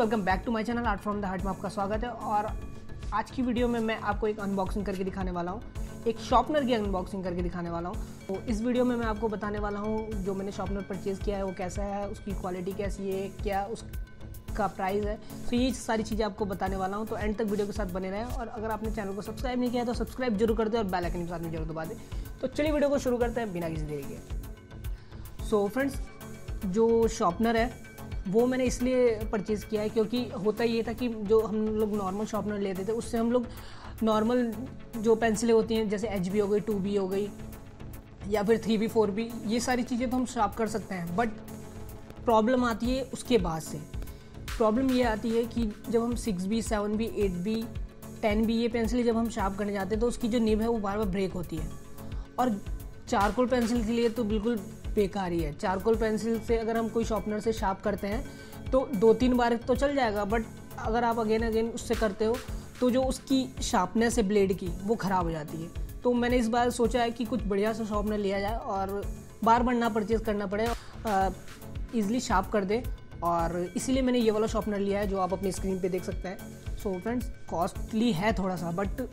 Welcome back to my channel art from the heart में आपका स्वागत है। और आज की वीडियो में मैं आपको एक अनबॉक्सिंग करके दिखाने वाला हूँ, एक शॉर्पनर की अनबॉक्सिंग करके दिखाने वाला हूँ। तो इस वीडियो में मैं आपको बताने वाला हूँ जो मैंने शॉर्पनर परचेज़ किया है वो कैसा है, उसकी क्वालिटी कैसी है, क्या उसका प्राइस है, तो ये सारी चीज़ें आपको बताने वाला हूँ। तो एंड तक वीडियो के साथ बने रहें और अगर आपने चैनल को सब्सक्राइब नहीं किया है तो सब्सक्राइब जरूर कर दें और बेल आइकन के साथ में जरूर दबा दें। तो चलिए वीडियो को शुरू करते हैं बिना किसी देरी के। सो फ्रेंड्स, जो शॉर्पनर है वो मैंने इसलिए परचेज़ किया है क्योंकि होता ये था कि जो हम लोग नॉर्मल शॉर्पनर लेते थे उससे हम लोग नॉर्मल जो पेंसिलें होती हैं जैसे HB हो गई, 2B हो गई या फिर 3B, 4B, ये सारी चीज़ें तो हम शार्प कर सकते हैं। बट प्रॉब्लम आती है उसके बाद से, प्रॉब्लम ये आती है कि जब हम 6B, 7B, 8B, 10B ये पेंसिलें जब हम शार्प करने जाते हैं तो उसकी जो निब है वो बार बार ब्रेक होती है। और चारकोल पेंसिल के लिए तो बिल्कुल बेकार ही है। चारकोल पेंसिल से अगर हम कोई शॉर्पनर से शार्प करते हैं तो 2-3 बार तो चल जाएगा, बट अगर आप अगेन अगेन उससे करते हो तो जो उसकी शार्पनेस है ब्लेड की वो ख़राब हो जाती है। तो मैंने इस बार सोचा है कि कुछ बढ़िया सा शॉर्पनर लिया जाए और बार बार ना परचेज़ करना पड़े, ईज़िली शार्प कर दे। और इसीलिए मैंने ये वाला शॉर्पनर लिया है जो आप अपनी स्क्रीन पर देख सकते हैं। सो फ्रेंड्स, कॉस्टली है थोड़ा सा, बट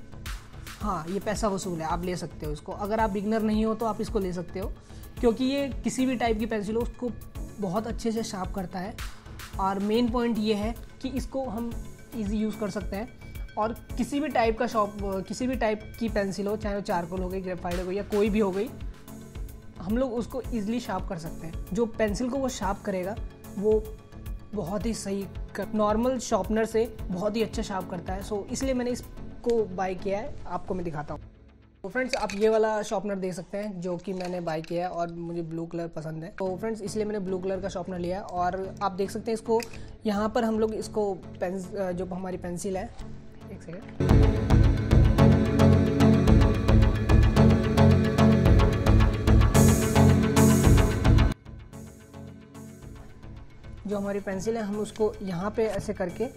हाँ ये पैसा वसूल है, आप ले सकते हो इसको। अगर आप बिगनर नहीं हो तो आप इसको ले सकते हो क्योंकि ये किसी भी टाइप की पेंसिल हो उसको बहुत अच्छे से शार्प करता है। और मेन पॉइंट ये है कि इसको हम इजी यूज़ कर सकते हैं और किसी भी टाइप का किसी भी टाइप की पेंसिल हो, चाहे वो चारकोल हो गई, ग्रेफाइट हो गई या कोई भी हो गई, हम लोग उसको ईज़िली शार्प कर सकते हैं। जो पेंसिल को वो शार्प करेगा वो बहुत ही सही नॉर्मल शार्पनर से बहुत ही अच्छा शार्प करता है। सो इसलिए मैंने इसको बाय किया है, आपको मैं दिखाता हूँ। तो फ्रेंड्स, आप ये वाला शॉर्पनर देख सकते हैं जो कि मैंने बाय किया है और मुझे ब्लू कलर पसंद है। तो फ्रेंड्स, इसलिए मैंने ब्लू कलर का शॉर्पनर लिया है। और आप देख सकते हैं इसको, यहाँ पर हम लोग इसको जो हमारी पेंसिल है, एक सेकंड, जो हमारी पेंसिल है हम उसको यहाँ पे ऐसे करके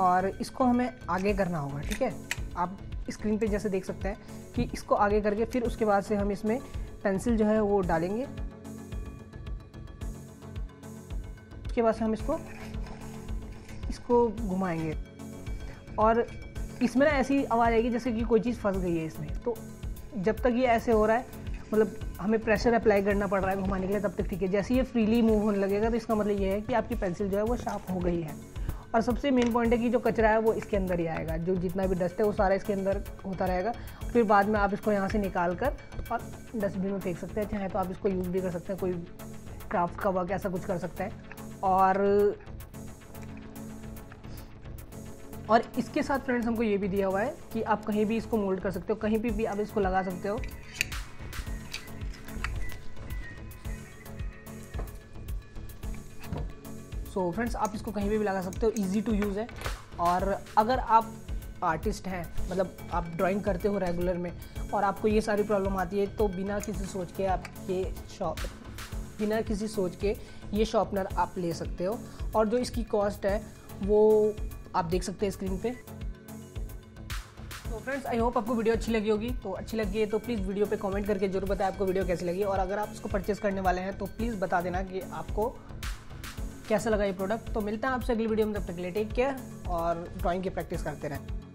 और इसको हमें आगे करना होगा। ठीक है, आप स्क्रीन पे जैसे देख सकते हैं कि इसको आगे करके फिर उसके बाद से हम इसमें पेंसिल जो है वो डालेंगे। उसके बाद से हम इसको घुमाएंगे और इसमें ना ऐसी आवाज़ आएगी जैसे कि कोई चीज़ फंस गई है इसमें। तो जब तक ये ऐसे हो रहा है, मतलब हमें प्रेशर अप्लाई करना पड़ रहा है घुमाने के लिए, तब तक ठीक है। जैसे ये फ्रीली मूव होने लगेगा तो इसका मतलब ये है कि आपकी पेंसिल जो है वो शार्प हो गई है। और सबसे मेन पॉइंट है कि जो कचरा है वो इसके अंदर ही आएगा, जो जितना भी डस्ट है वो सारा इसके अंदर होता रहेगा। फिर बाद में आप इसको यहाँ से निकाल कर और डस्टबिन में फेंक सकते हैं, चाहे तो आप इसको यूज़ भी कर सकते हैं, कोई क्राफ्ट का वर्क ऐसा कुछ कर सकते हैं। और इसके साथ फ्रेंड्स हमको ये भी दिया हुआ है कि आप कहीं भी इसको मोल्ड कर सकते हो, कहीं भी आप इसको लगा सकते हो। सो फ्रेंड्स, आप इसको कहीं भी लगा सकते हो, इजी टू यूज़ है। और अगर आप आर्टिस्ट हैं, मतलब आप ड्राइंग करते हो रेगुलर में और आपको ये सारी प्रॉब्लम आती है, तो बिना किसी सोच के ये शॉर्पनर आप ले सकते हो। और जो इसकी कॉस्ट है वो आप देख सकते हैं स्क्रीन पे। तो फ्रेंड्स, आई होप आपको वीडियो अच्छी लगी होगी। तो अच्छी लगी है तो प्लीज़ वीडियो पे कमेंट करके जरूर बताएं आपको वीडियो कैसी लगी। और अगर आप इसको परचेज़ करने वाले हैं तो प्लीज़ बता देना कि आपको कैसा लगा ये प्रोडक्ट। तो मिलता है आपसे अगली वीडियो में, तब तक के लिए टेक केयर और ड्राइंग की प्रैक्टिस करते रहें।